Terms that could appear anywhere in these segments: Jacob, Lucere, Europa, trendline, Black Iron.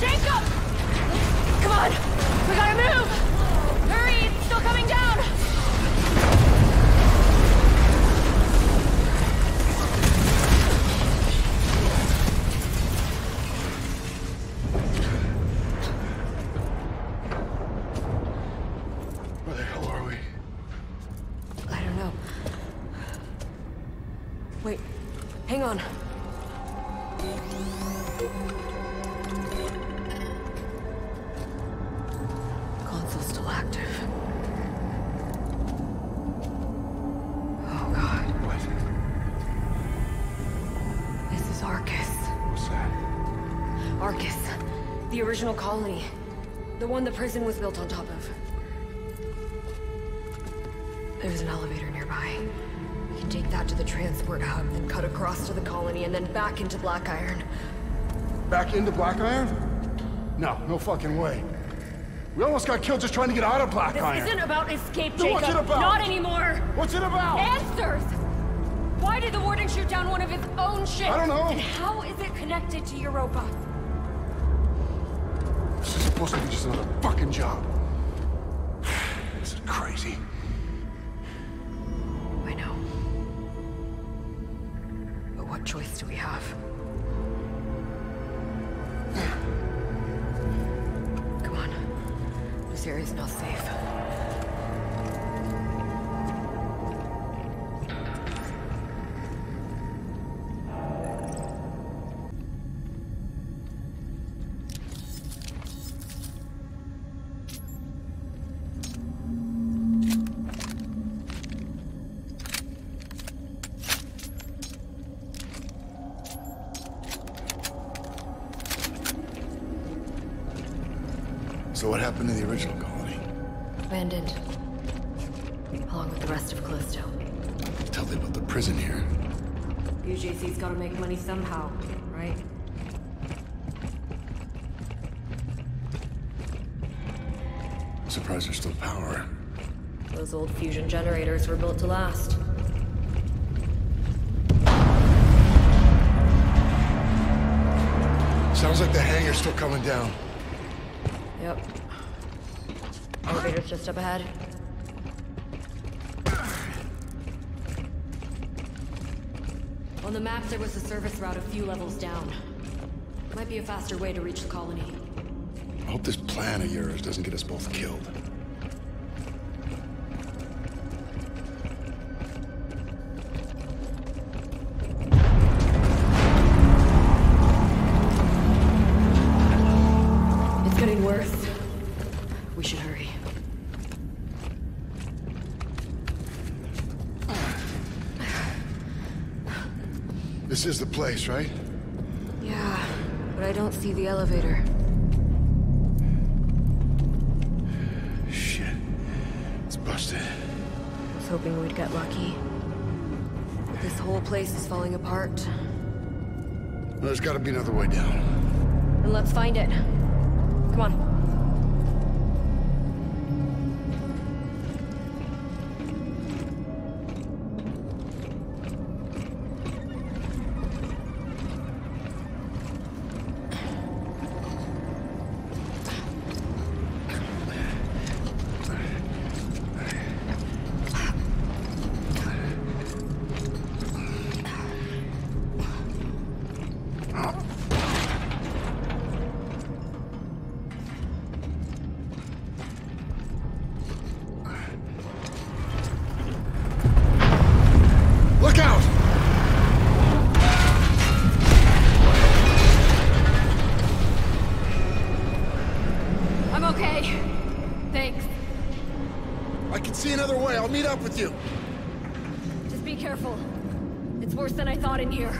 Jacob! Come on! We gotta move! Hurry! It's still coming down! Where the hell are we? I don't know. Wait. Hang on. The original colony. The one the prison was built on top of. There's an elevator nearby. We can take that to the transport hub, then cut across to the colony, and then back into Black Iron. Back into Black Iron? No fucking way. We almost got killed just trying to get out of Black Iron. This isn't about escape, Jacob. What's it about? Not anymore! What's it about? Answers! Why did the warden shoot down one of his own ships? I don't know. And how is it connected to Europa? Supposed to be just another fucking job. This is crazy. I know. But what choice do we have? Come on. Lucere is not safe. So what happened to the original colony? Abandoned. Along with the rest of Callisto. Until they built the prison here. UJC's gotta make money somehow, right? I'm surprised there's still power. Those old fusion generators were built to last. Sounds like the hangar's still coming down. Yep. Elevator's just up ahead. On the map, there was a service route a few levels down. Might be a faster way to reach the colony. I hope this plan of yours doesn't get us both killed. We should hurry. This is the place, right? Yeah, but I don't see the elevator. Shit. It's busted. I was hoping we'd get lucky. This whole place is falling apart. Well, there's gotta be another way down. Then let's find it. Come on. Okay. Thanks. I can see another way. I'll meet up with you. Just be careful. It's worse than I thought in here.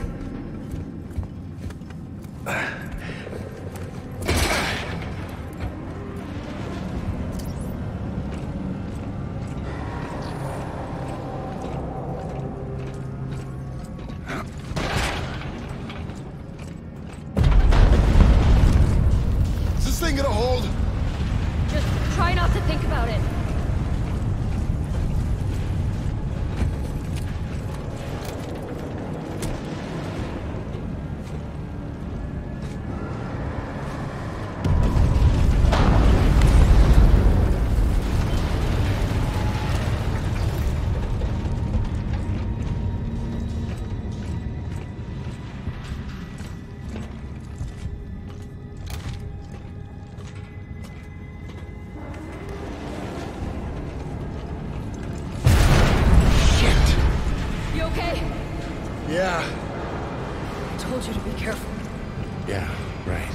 Is this thing gonna hold? Try not to think about it. Yeah. I told you to be careful. Yeah, right.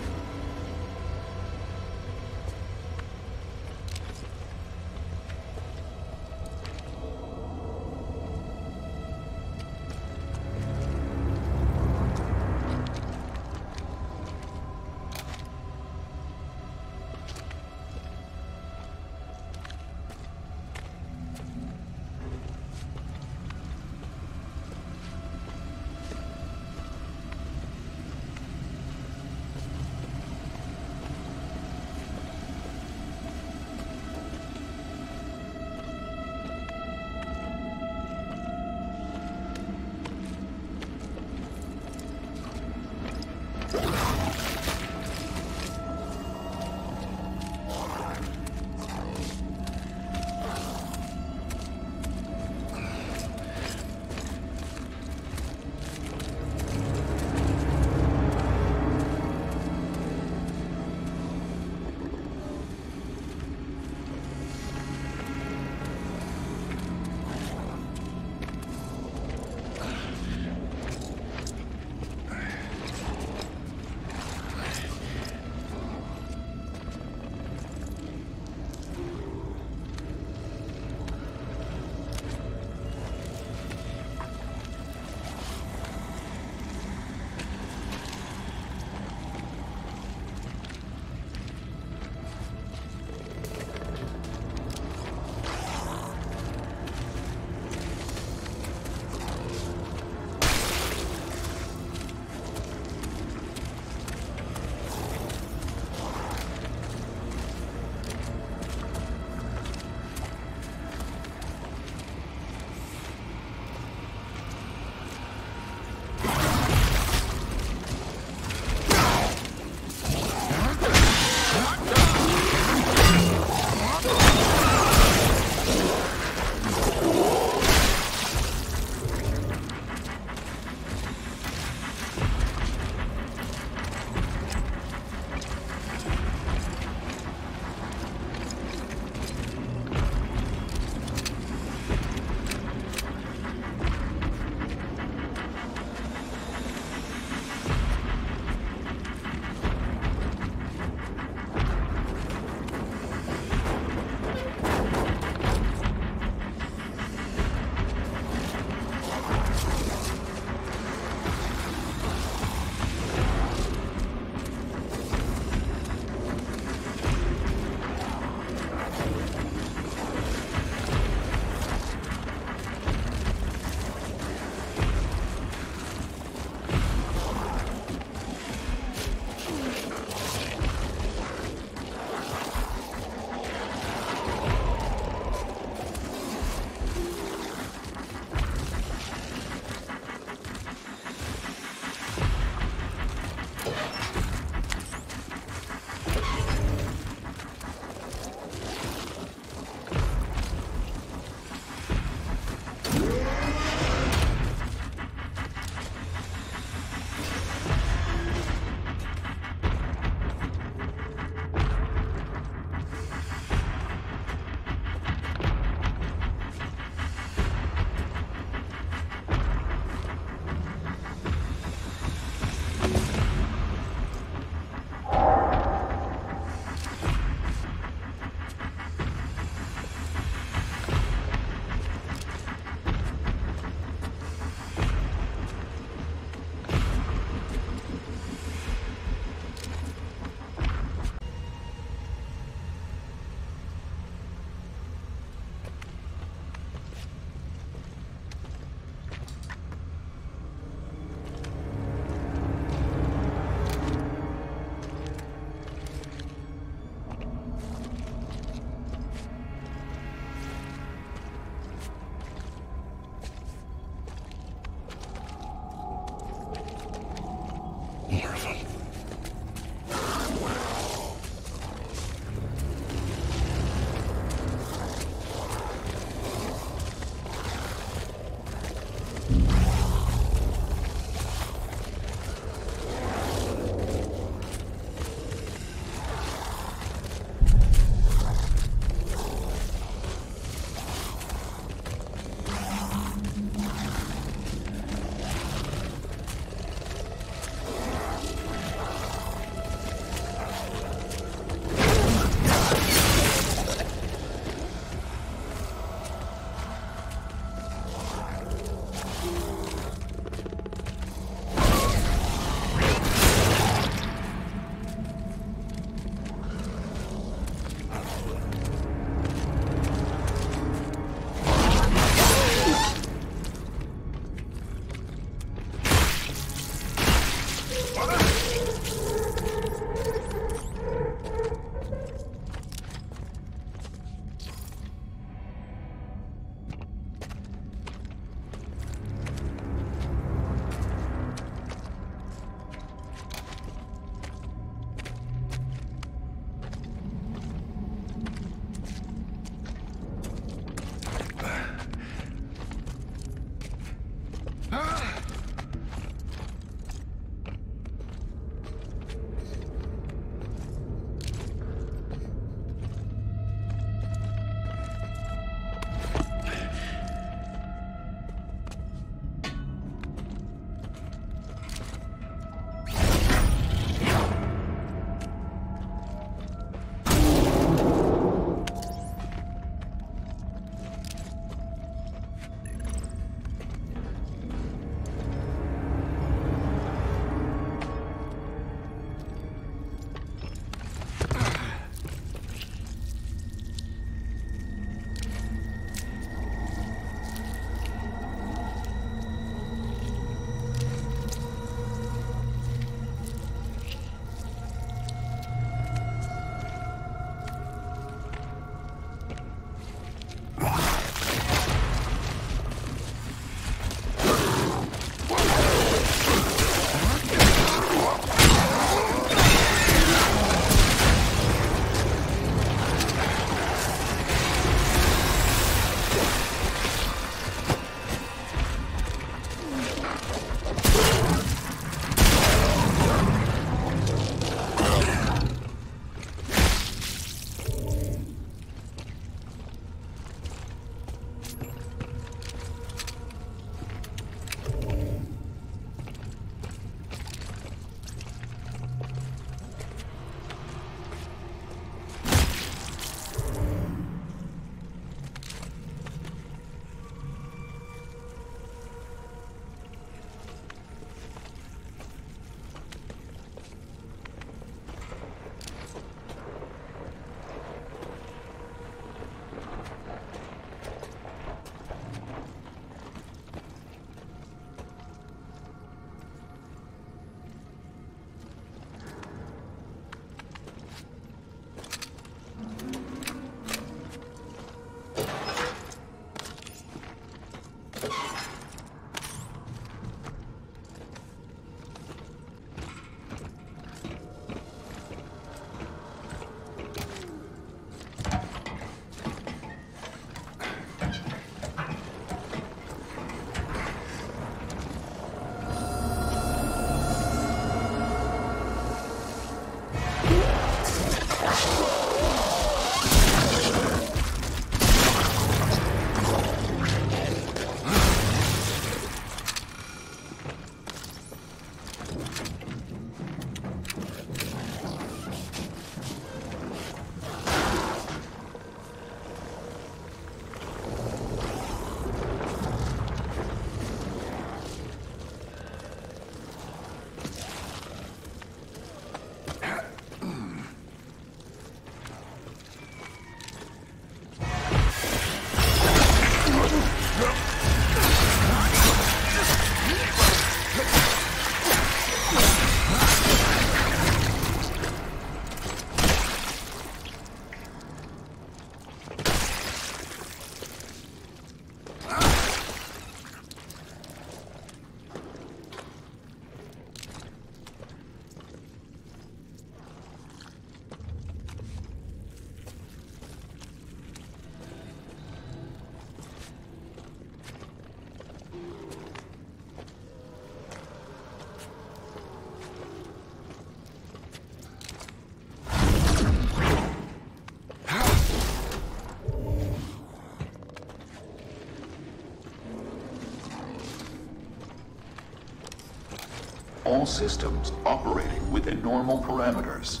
All systems operating within normal parameters.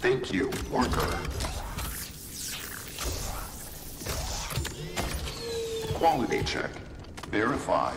Thank you, worker. Quality check. Verified.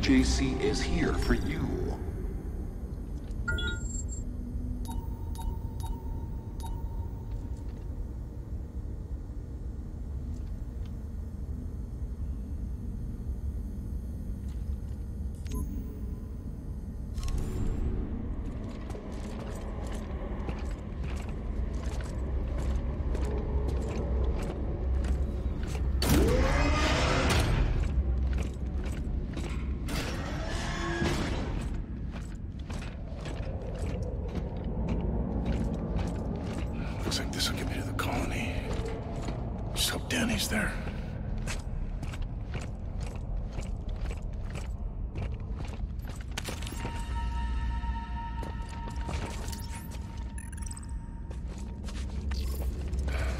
JC is here for you.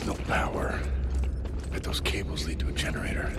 No power. But those cables lead to a generator.